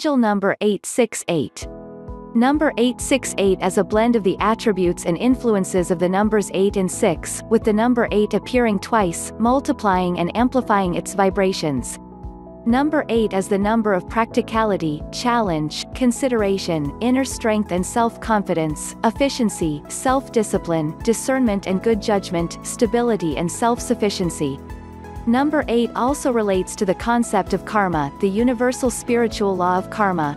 Angel number 868. Number 868 is a blend of the attributes and influences of the numbers 8 and 6, with the number 8 appearing twice, multiplying and amplifying its vibrations. Number 8 is the number of practicality, challenge, consideration, inner strength and self-confidence, efficiency, self-discipline, discernment and good judgment, stability and self-sufficiency. Number 8 also relates to the concept of karma, the universal spiritual law of karma.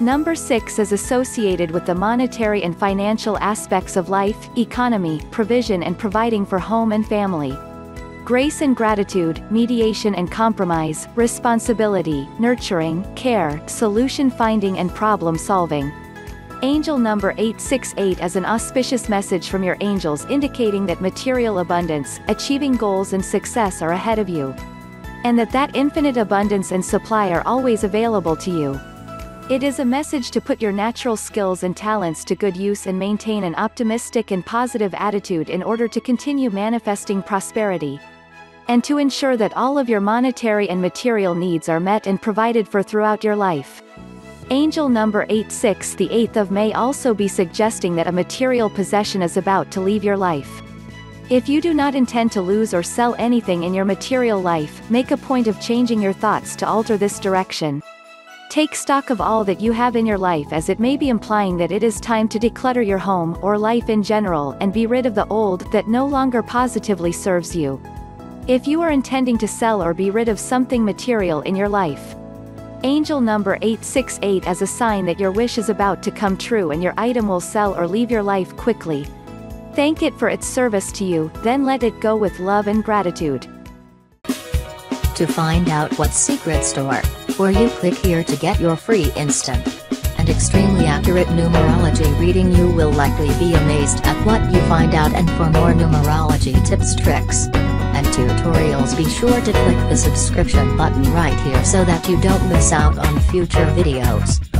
Number 6 is associated with the monetary and financial aspects of life, economy, provision and providing for home and family. Grace and gratitude, mediation and compromise, responsibility, nurturing, care, solution finding and problem solving. Angel number 868 is an auspicious message from your angels indicating that material abundance, achieving goals and success are ahead of you. And that infinite abundance and supply are always available to you. It is a message to put your natural skills and talents to good use and maintain an optimistic and positive attitude in order to continue manifesting prosperity. And to ensure that all of your monetary and material needs are met and provided for throughout your life. Angel number 86, the 8th of May, also be suggesting that a material possession is about to leave your life. If you do not intend to lose or sell anything in your material life, make a point of changing your thoughts to alter this direction. Take stock of all that you have in your life, as it may be implying that it is time to declutter your home or life in general and be rid of the old that no longer positively serves you. If you are intending to sell or be rid of something material in your life, Angel number 868 is a sign that your wish is about to come true and your item will sell or leave your life quickly. Thank it for its service to you, then let it go with love and gratitude. To find out what secret store, or you click here to get your free instant and extremely accurate numerology reading. You will likely be amazed at what you find out, and for more numerology tips, tricks, and tutorials, be sure to click the subscription button right here so that you don't miss out on future videos.